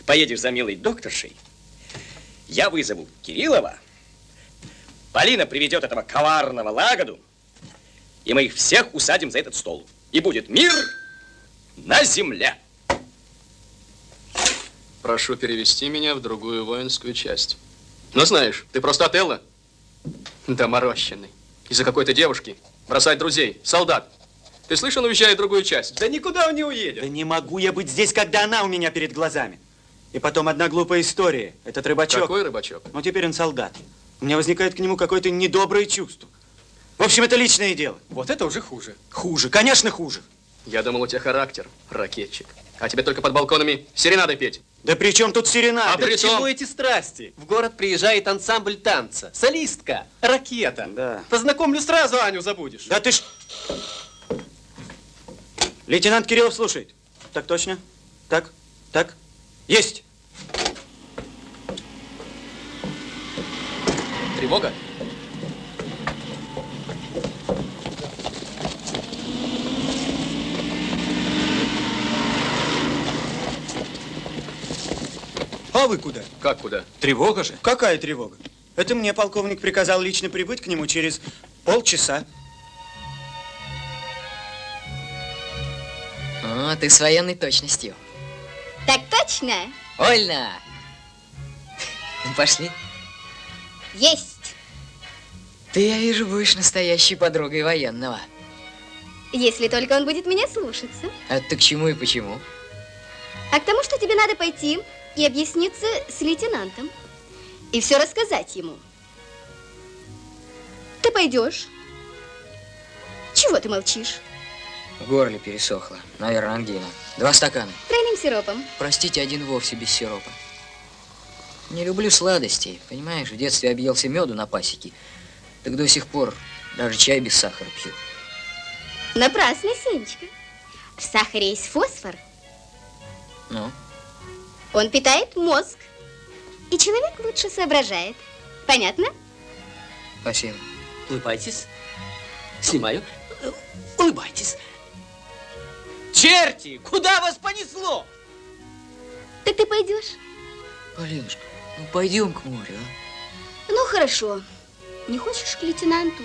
поедешь за милой докторшей, я вызову Кириллова, Полина приведет этого коварного Лагоду, и мы их всех усадим за этот стол. И будет мир на земле. Прошу перевести меня в другую воинскую часть. Ну, знаешь, ты просто Отелло доморощенный. Из-за какой-то девушки бросать друзей, солдат. Ты слышал, он уезжает в другую часть? Да никуда он не уедет. Да не могу я быть здесь, когда она у меня перед глазами. И потом одна глупая история. Этот рыбачок. Какой рыбачок? Ну, теперь он солдат. У меня возникает к нему какое-то недоброе чувство. В общем, это личное дело. Вот это уже хуже. Хуже, конечно, хуже. Я думал, у тебя характер, ракетчик. А тебе только под балконами серенады петь. Да при чем тут серенады? А при чем эти страсти? В город приезжает ансамбль танца. Солистка, ракета. Да. Познакомлю сразу, Аню забудешь. Да ты ж... Лейтенант Кириллов слушает. Так точно? Так, так. Есть. Тревога? А вы куда? Как куда? Тревога же. Какая тревога? Это мне полковник приказал лично прибыть к нему через полчаса. А, ты с военной точностью. Так точно? Ольна! Ну, пошли. Есть. Ты, я вижу, будешь настоящей подругой военного. Если только он будет меня слушаться. А ты к чему и почему? А к тому, что тебе надо пойти и объясниться с лейтенантом. И все рассказать ему. Ты пойдешь? Чего ты молчишь? В горле пересохло. Наверное, ангина. Два стакана. Тройным сиропом. Простите, один вовсе без сиропа. Не люблю сладостей. Понимаешь, в детстве объелся меду на пасеке. Так до сих пор даже чай без сахара пью. Напрасно, Сенечка. В сахаре есть фосфор. Ну? Он питает мозг. И человек лучше соображает. Понятно? Спасибо. Улыбайтесь. Снимаю. Улыбайтесь. Черти! Куда вас понесло? Так ты пойдешь? Полинушка, ну пойдем к морю, а? Ну хорошо. Не хочешь к лейтенанту?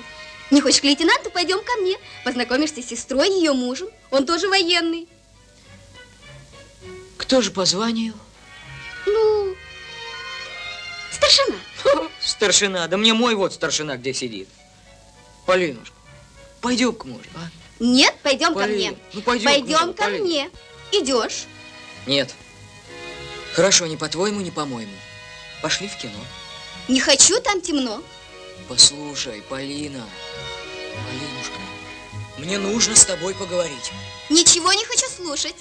Не хочешь к лейтенанту? Пойдем ко мне. Познакомишься с сестрой, ее мужем. Он тоже военный. Кто же по званию? Ну, старшина. Старшина, да мне мой вот старшина где сидит. Полинушка, пойдем к морю, а? Нет, пойдем ко мне. Ну, пойдем, пойдем ко мне. Идешь? Нет. Хорошо, не по-твоему, не по-моему. Пошли в кино. Не хочу, там темно. Послушай, Полина, Полинушка, мне нужно с тобой поговорить. Ничего не хочу слушать.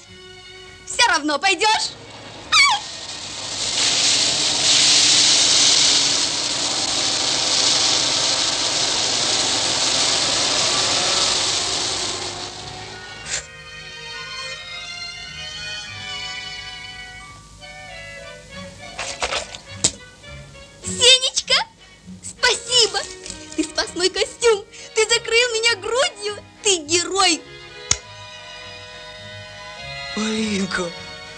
Все равно пойдешь?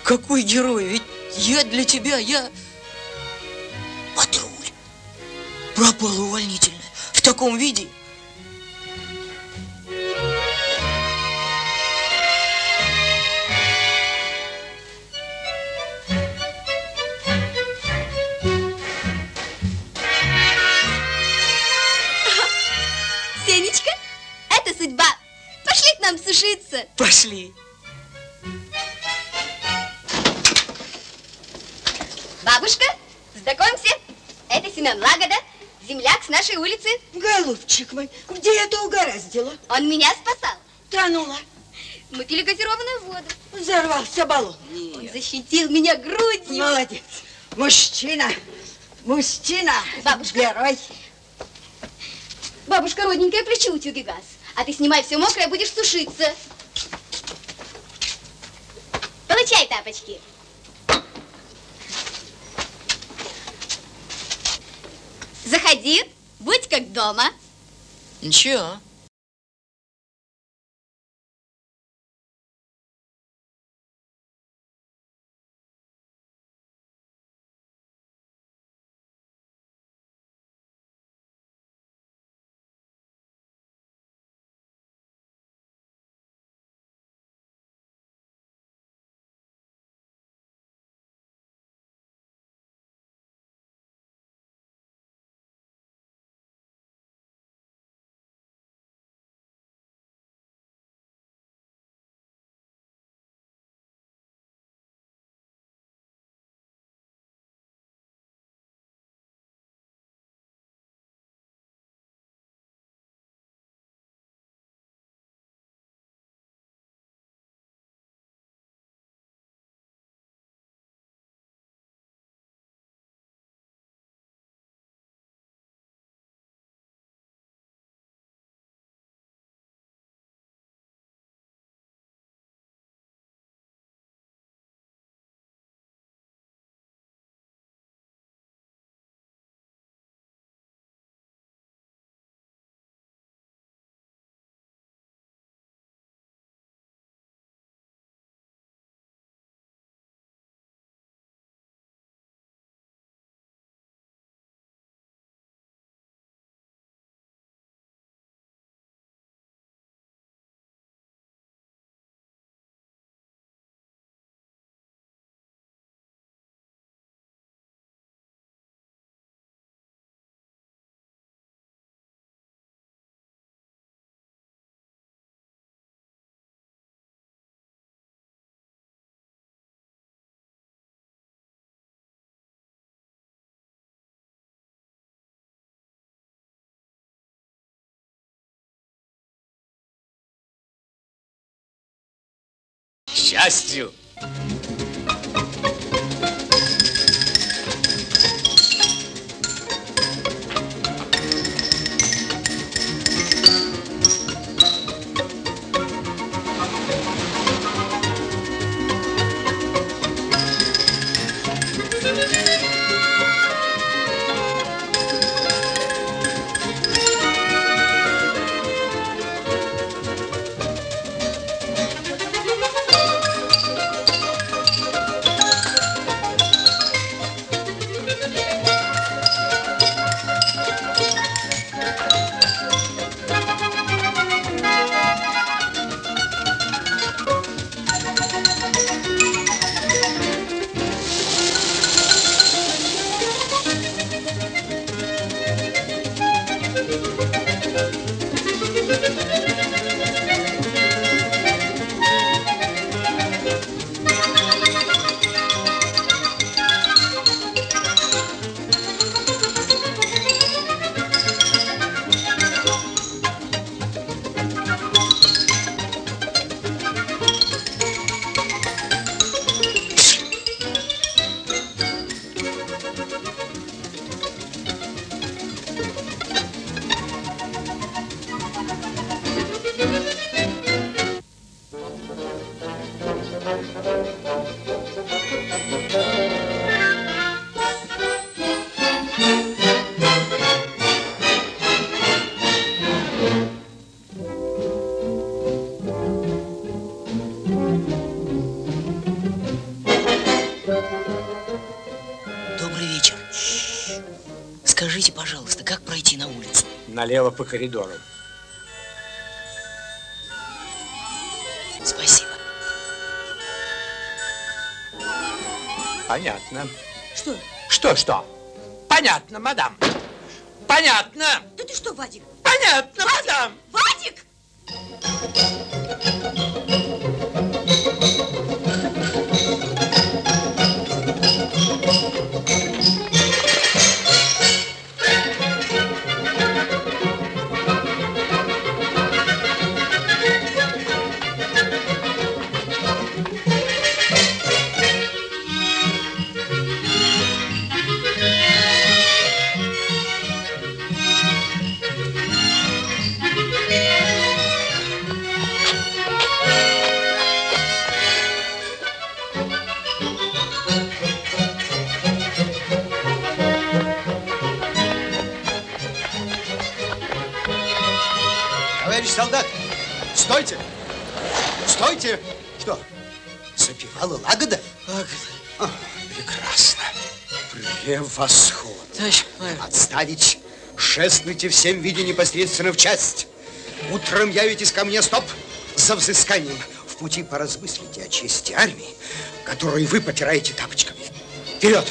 Какой герой? Ведь я для тебя, я... Патруль. Пропал увольнительное. В таком виде. Сенечка, это судьба. Пошли к нам сушиться. Пошли. Бабушка, знакомься, это Семен Лагода, земляк с нашей улицы. Голубчик мой, где я то угораздила? Он меня спасал. Тронула. Мы пили газированную воду. Взорвался баллон. Нет. Он защитил меня грудью. Молодец. Мужчина, мужчина. Бабушка. Герой. Бабушка родненькая, плечи у тюги газ. А ты снимай все мокрое, будешь сушиться. Получай тапочки. Заходи, будь как дома. Ничего. счастью. Налево по коридору. Спасибо. Понятно. Что? Что-что? Понятно, мадам. Понятно. Да ты что, Вадик? Понятно, Вадик? Мадам. Вадик! Восход. Отставить. Шествуйте всем в виде непосредственно в часть. Утром явитесь ко мне, стоп, за взысканием. В пути поразмыслите о чести армии, которую вы потираете тапочками. Вперед!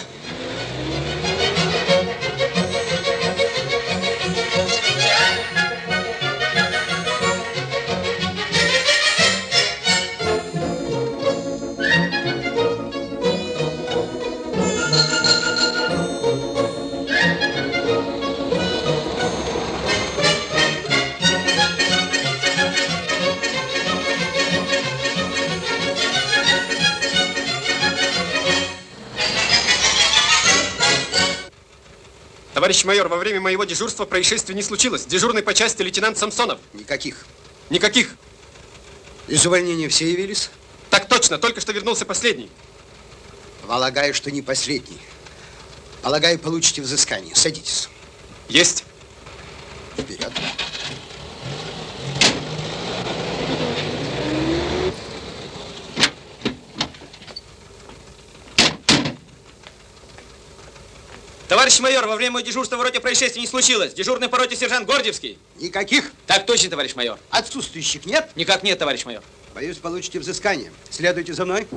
Товарищ майор, во время моего дежурства происшествия не случилось. Дежурный по части лейтенант Самсонов. Никаких. Никаких. Из увольнения все явились? Так точно, только что вернулся последний. Полагаю, что не последний. Полагаю, получите взыскание. Садитесь. Есть. Вперед. Товарищ майор, во время моего дежурства вроде происшествия не случилось. Дежурный по роте сержант Гордевский. Никаких? Так точно, товарищ майор. Отсутствующих нет? Никак нет, товарищ майор. Боюсь, получите взыскание. Следуйте за мной.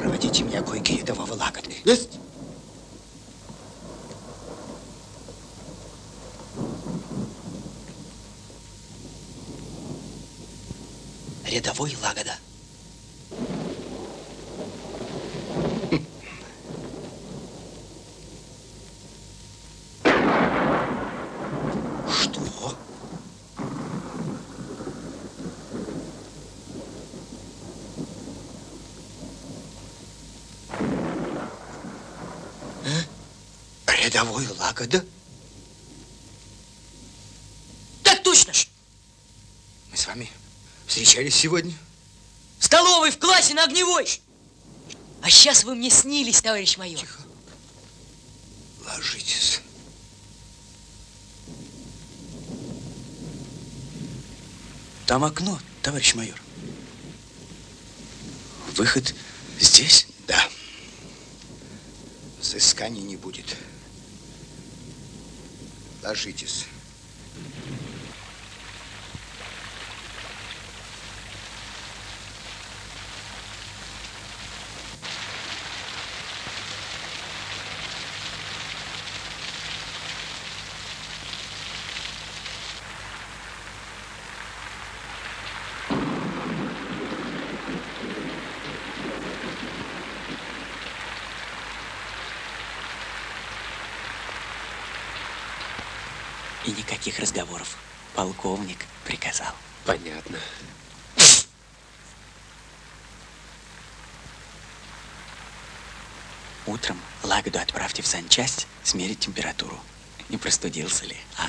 Проводите меня койки рядового Лагоды. Есть. Рядовой Лагода. Домой Лагода? Так точно ж. Мы с вами встречались сегодня. В столовой, в классе, на огневой. А сейчас вы мне снились, товарищ майор. Тихо. Ложитесь. Там окно, товарищ майор. Выход здесь? Да. Взысканий не будет. Ложитесь. Никаких разговоров. Полковник приказал. Понятно. Утром Лагоду отправьте в санчасть смерить температуру. Не простудился ли? А?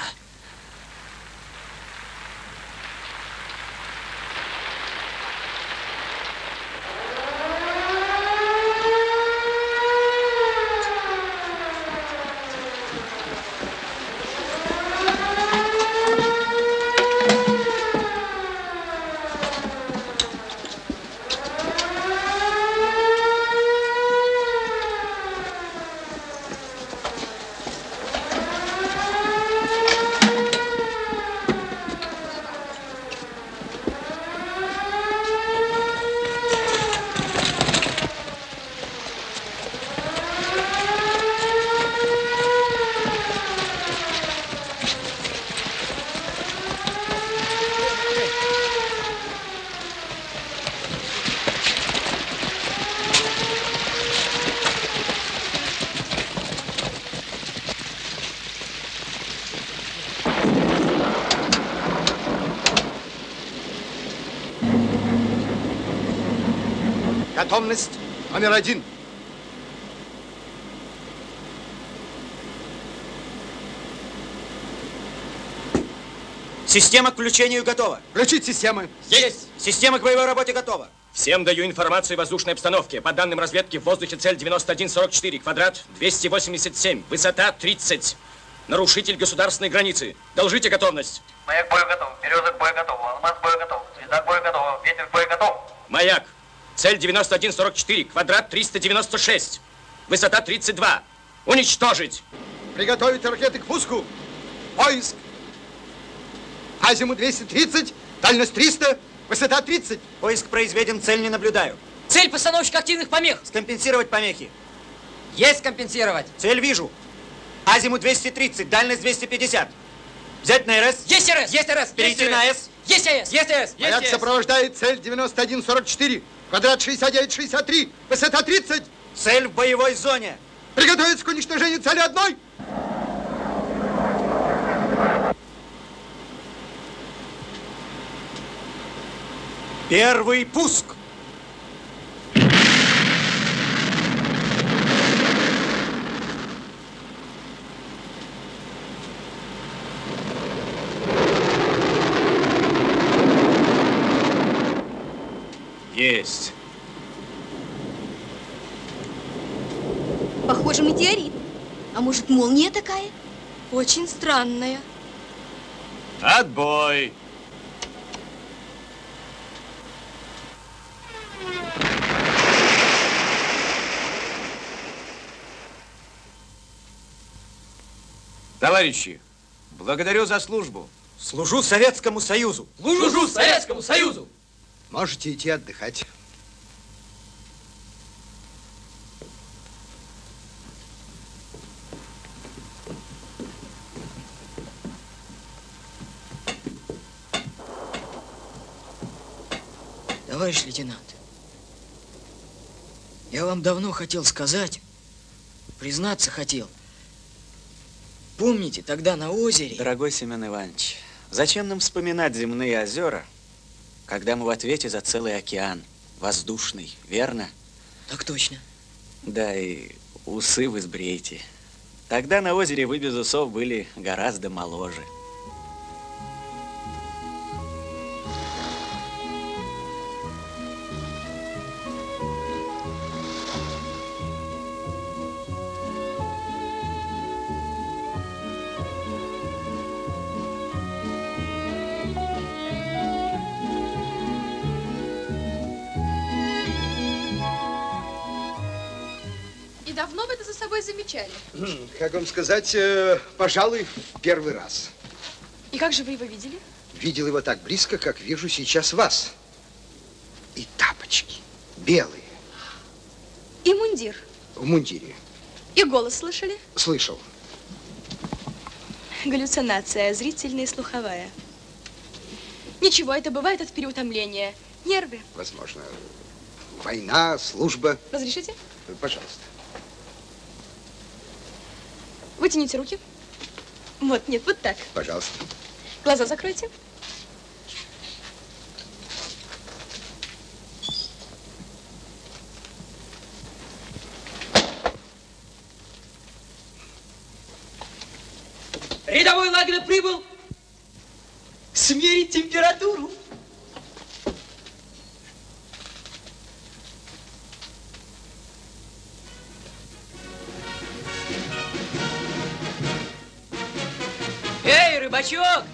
Готовность номер один. Система к включению готова. Включить системы. Есть. Система к боевой работе готова. Всем даю информацию о воздушной обстановке. По данным разведки, в воздухе цель девяносто один сорок четыре, квадрат двести восемьдесят семь, высота тридцать. Нарушитель государственной границы. Доложите готовность. Маяк бою готов, береза к бою готова, алмаз к бою готов, звезда к бою готова, ветер к бою готов. Маяк. Цель девяносто один сорок четыре, квадрат триста девяносто шесть, высота тридцать два. Уничтожить! Приготовить ракеты к пуску! Поиск! Азимут двести тридцать, дальность триста, высота тридцать. Поиск произведен, цель не наблюдаю. Цель постановщик активных помех! Скомпенсировать помехи! Есть компенсировать! Цель вижу! Азимут двести тридцать, дальность двести пятьдесят. Взять на РС! Есть РС! Есть РС! Перейти на С! Есть АЭС! Есть АЭС! Маяк сопровождает цель девяносто один сорок четыре, квадрат шестьдесят девять шестьдесят три, высота тридцать. Цель в боевой зоне. Приготовиться к уничтожению цели одной. Первый пуск. Есть. Похоже, метеорит. А может, молния такая? Очень странная. Отбой. Товарищи, благодарю за службу. Служу Советскому Союзу. Служу, Служу Советскому Союзу. Можете идти отдыхать. Товарищ лейтенант, я вам давно хотел сказать, признаться хотел. Помните, тогда на озере... Дорогой Семен Иванович, зачем нам вспоминать земные озера, когда мы в ответе за целый океан, воздушный, верно? Так точно. Да, и усы вы сбреете. Тогда на озере вы без усов были гораздо моложе. Давно бы это за собой замечали? Как вам сказать, э, пожалуй, в первый раз. И как же вы его видели? Видел его так близко, как вижу сейчас вас. И тапочки белые. И мундир. В мундире. И голос слышали? Слышал. Галлюцинация зрительная и слуховая. Ничего, это бывает от переутомления. Нервы. Возможно. Война, служба. Разрешите? Пожалуйста. Вытяните руки. Вот, нет, вот так. Пожалуйста. Глаза закройте. Рядовой Лагода прибыл смерить температуру. Рыбачок,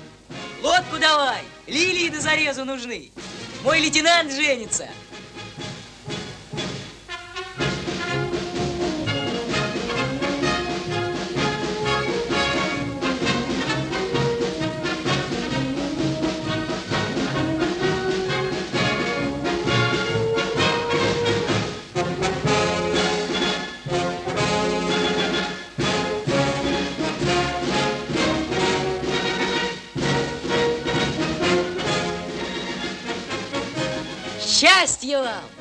лодку давай, лилии до зарезу нужны. Мой лейтенант женится. Счастья вам!